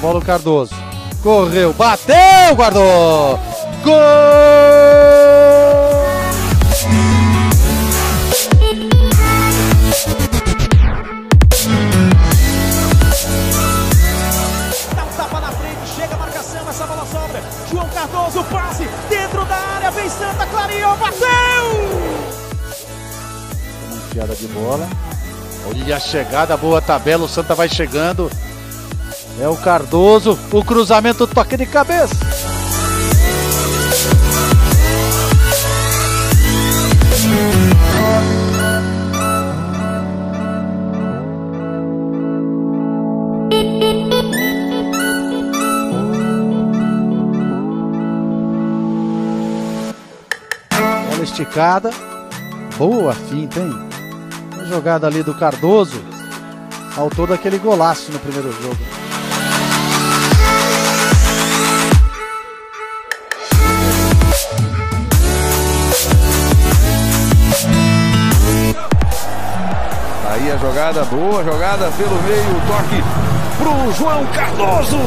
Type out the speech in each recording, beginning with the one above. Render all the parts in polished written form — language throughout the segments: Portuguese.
bola o Cardoso. Correu, bateu, guardou. Gol! Dá um tapa na frente, chega a marcação, essa bola sobra. João Cardoso, passe dentro da área, vem Santa, clareou, bateu! Enfiada de bola. Olha a chegada, boa tabela, o Santa vai chegando. É o Cardoso, o cruzamento, toque de cabeça. Bola esticada, boa finta, hein? Uma jogada ali do Cardoso, autor daquele golaço no primeiro jogo. Aí a jogada, boa jogada pelo meio, o toque pro João Cardoso.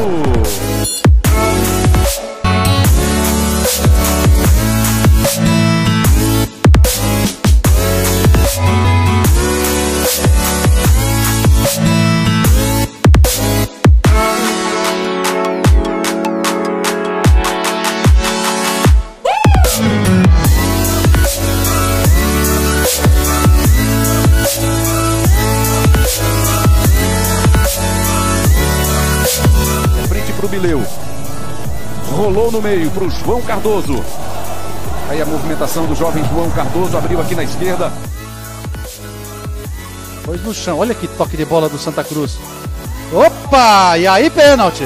Rolou no meio para o João Cardoso. Aí a movimentação do jovem João Cardoso abriu aqui na esquerda. Pôs no chão, olha que toque de bola do Santa Cruz. Opa, e aí pênalti.